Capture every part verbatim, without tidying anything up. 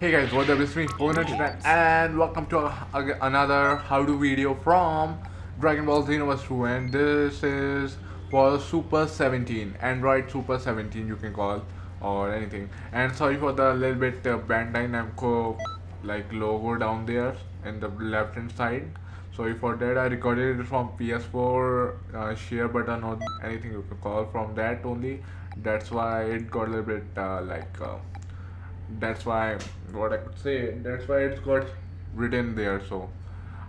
Hey guys, what's up? It's me, Phonet, and welcome to a, a, another how to video from Dragon Ball Xenoverse two, and this is for Super seventeen, Android Super seventeen you can call or anything. And sorry for the little bit uh, Bandai Namco like logo down there in the left hand side. Sorry for that. I recorded it from P S four uh, share button or anything you can call from that only. That's why it got a little bit uh, like. Uh, that's why what I could say that's why it's got written there, so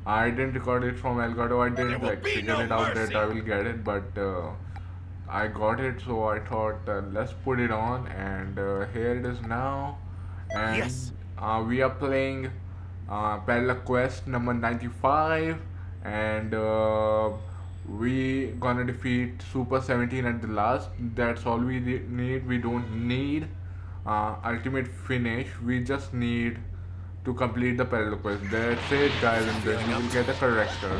I didn't record it from Elgato. I didn't like figure it out that I will get it, but uh, I got it, so I thought uh, let's put it on, and uh, here it is now. And yes, uh, we are playing uh, Parallel Quest number ninety-five, and uh, we gonna defeat Super seventeen at the last. That's all we need. We don't need Uh, ultimate finish. We just need to complete the parallel quest. That's it, guys, and then you will get the corrector.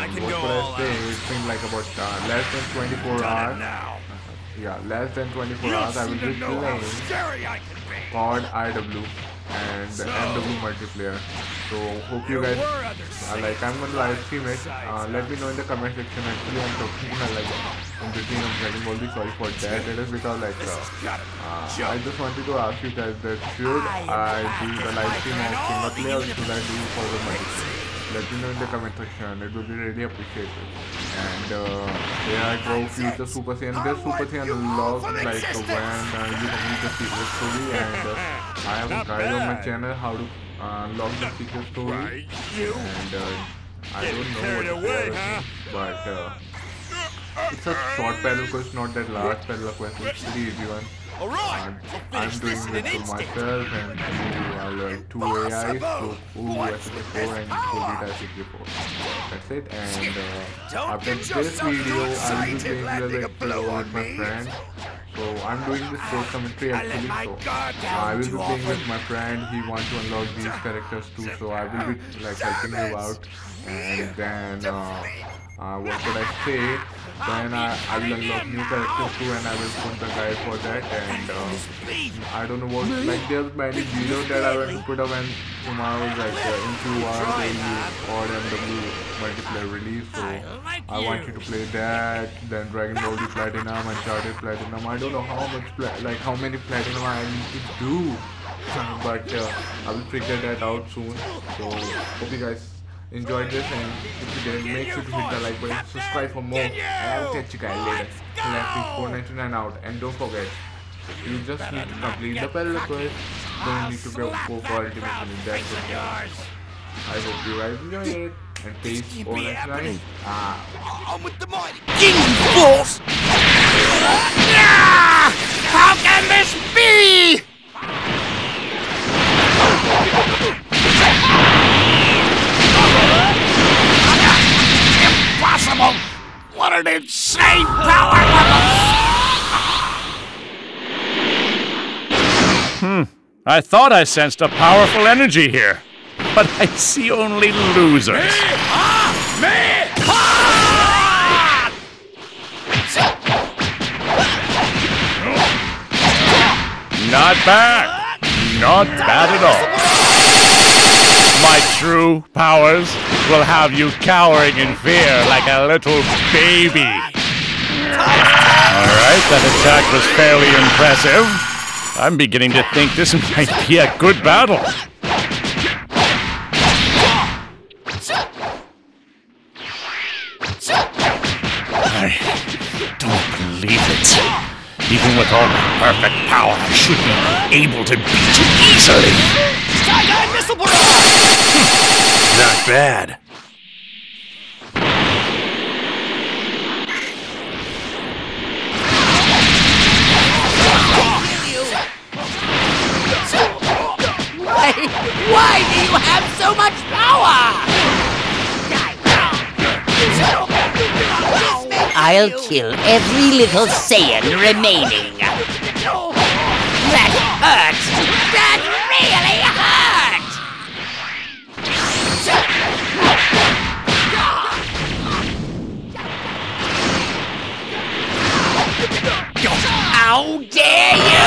And what could I say? It's been like about uh, less than twenty-four hours. Yeah, less than twenty-four hours. I will be playing C O D I W and M W multiplayer. So hope you guys uh, like. I'm gonna live stream it. Uh, let me know in the comment section. Actually, I'm talking uh, like. I'm between I'm getting all the sorry for that. It is because like uh, uh, I just wanted to ask you guys that should I do the live stream of single player or should I do for the multiplayer? Let me know in the comment section. It would be really appreciated. And uh, here I go future Super Saiyan. This Super Saiyan logs like uh, when uh, you complete the secret story, and uh, I have a guide on my channel how to uh, log the secret story. And uh, I don't know what it is, but. Uh, It's a short parallel quest, not that large parallel quest. It's pretty easy one. Uh, I'm doing this for myself, and you are like two A Is, so O U S S four and O D I sixty-four. That's it, and uh, after this video, I will be playing the video with my friend. So I'm doing this for commentary actually, so uh, I will be playing with my friend. He wants to unlock these characters too, so I will be like helping him out, and then uh, Uh, what should I say? Then I, I will unlock new characters too, and I will put the guide for that. And uh, I don't know what, like there's many videos that I will put up, and tomorrow like uh, in two hours they will or M W multiplayer release. So I want you to play that. Then Dragon Ball Z Platinum, Uncharted Platinum. I don't know how much pla like how many platinum I need to do, but uh, I will figure that out soon. So hope you guys enjoyed this, and if you did, make sure to hit the like button, subscribe for more, and I'll catch you guys later. Let's four ninety-nine out, and don't forget, you just need to complete the parallel quest, don't need to go for ultimate finish. That's it. I hope you guys enjoyed it, and peace, four ninety-nine out. I'm with the mighty Kingdom Force! How can this be? What an insane power level! Hmm. I thought I sensed a powerful energy here, but I see only losers. Me, ah, me, ah! Not bad. Not bad at all. My true powers will have you cowering in fear like a little baby. Alright, that attack was fairly impressive. I'm beginning to think this might be a good battle. I don't believe it. Even with all my perfect power, I should be able to beat you easily. Not bad. Why do you have so much power? I'll kill every little Saiyan remaining. That hurts! That really hurts! How dare you!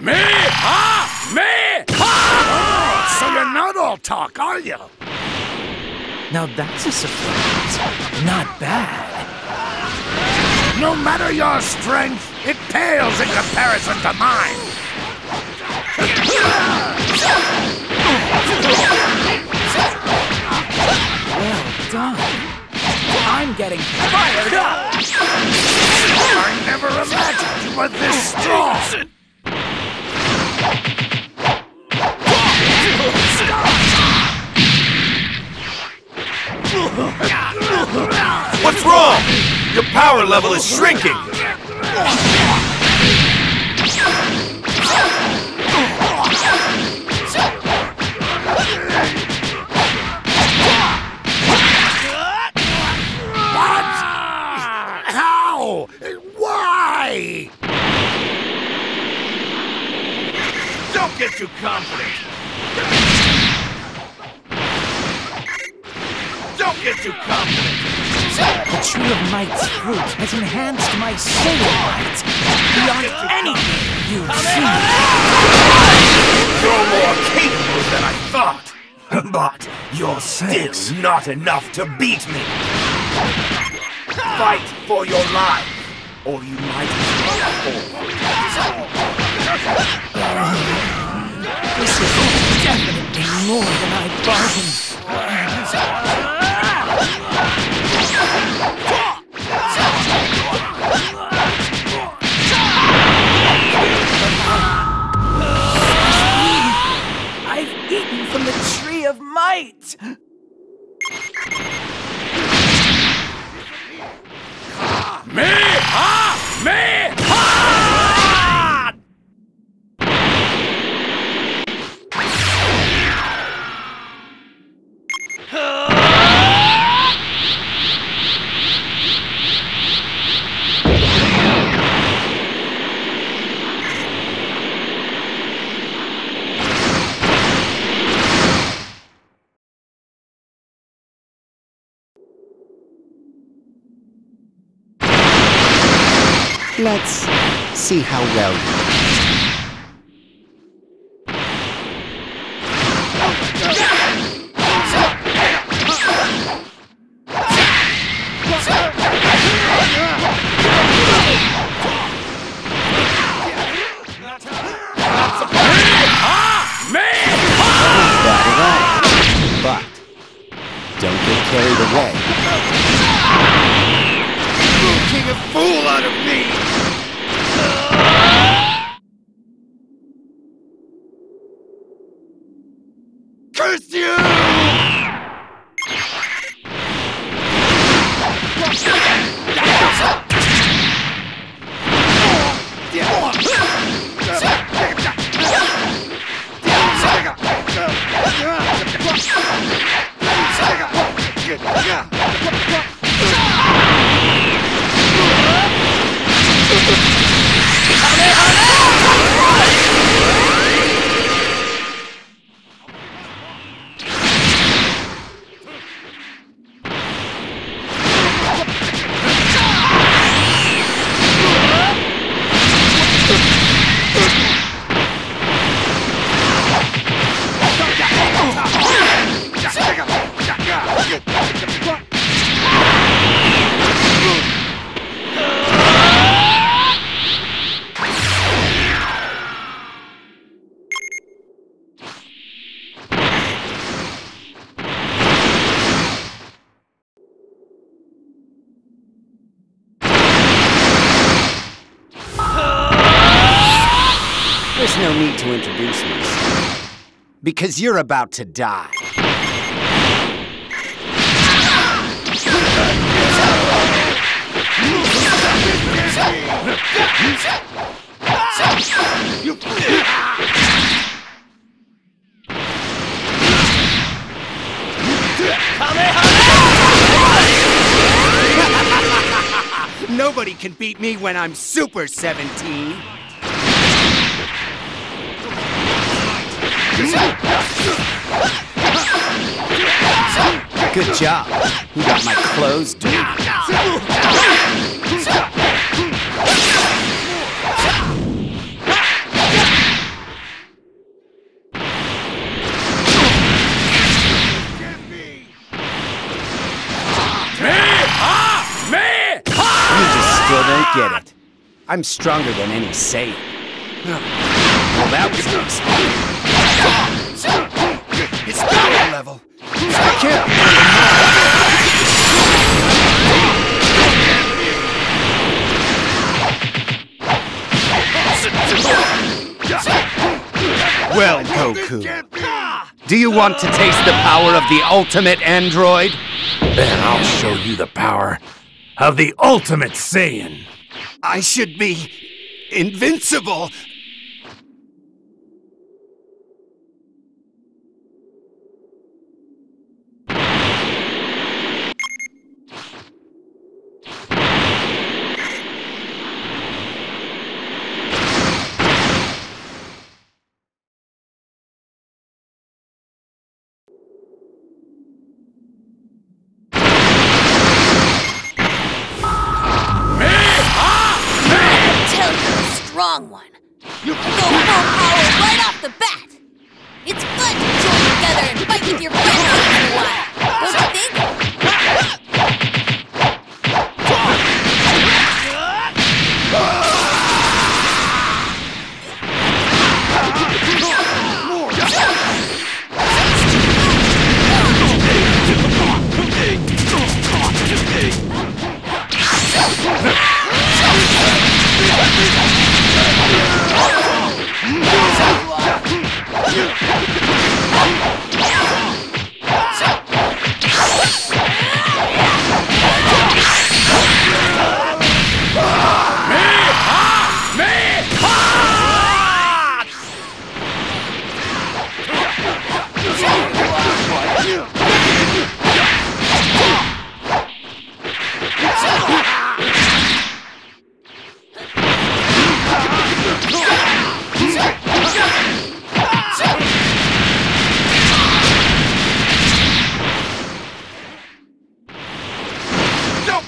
Me? Ha! Me? Ha! Oh, so you're not all talk, are you? Now that's a surprise. Not bad. No matter your strength, it pales in comparison to mine. Well done. I'm getting fired up! I never imagined you were this strong! What's wrong? Your power level is shrinking! Don't get too confident. Don't get too confident. The tree of might's fruit has enhanced my soul might beyond anything you've seen. You're more capable than I thought, but you're still not enough to beat me. Fight for your life. Or you might have This is definitely more than I bargained for. I've eaten from the tree of might! Me! Ha! Me! Ha! Let's see how well you but don't get carried away. You're making a fool out of me! Curse you! There's no need to introduce myself, because you're about to die. Nobody can beat me when I'm Super seventeen. Good job. You got my clothes dirty. I'm stronger than any Saiyan. Well, that was no smart. It's power level. I can't. Well, Goku, do you want to taste the power of the ultimate android? Then I'll show you the power of the ultimate Saiyan. I should be invincible. Wrong one. You go full power right off the bat. It's fun to join together and fight with your friends once in a while. Don't you think?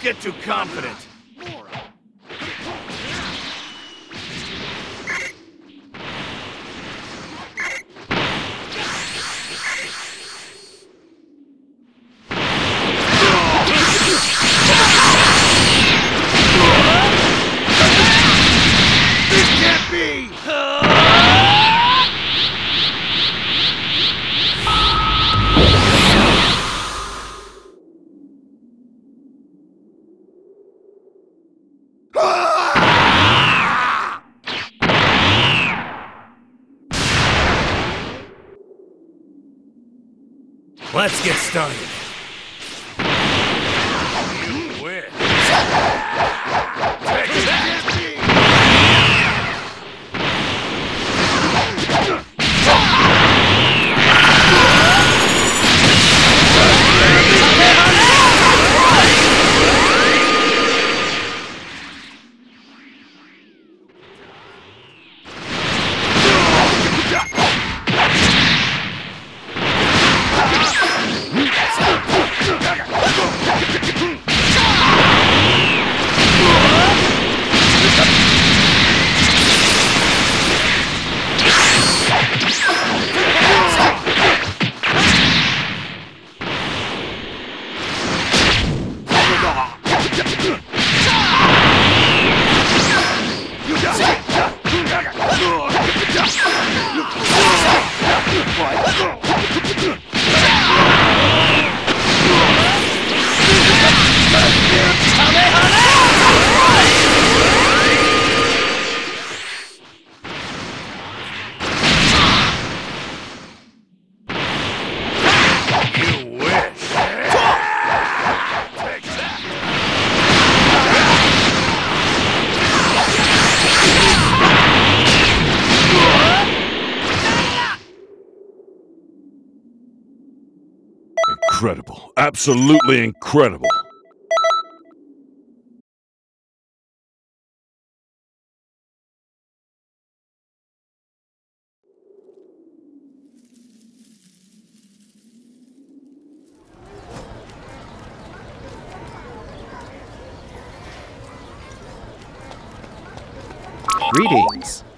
Get too confident. Let's get started. You win. Take that. Incredible. Absolutely incredible. Greetings.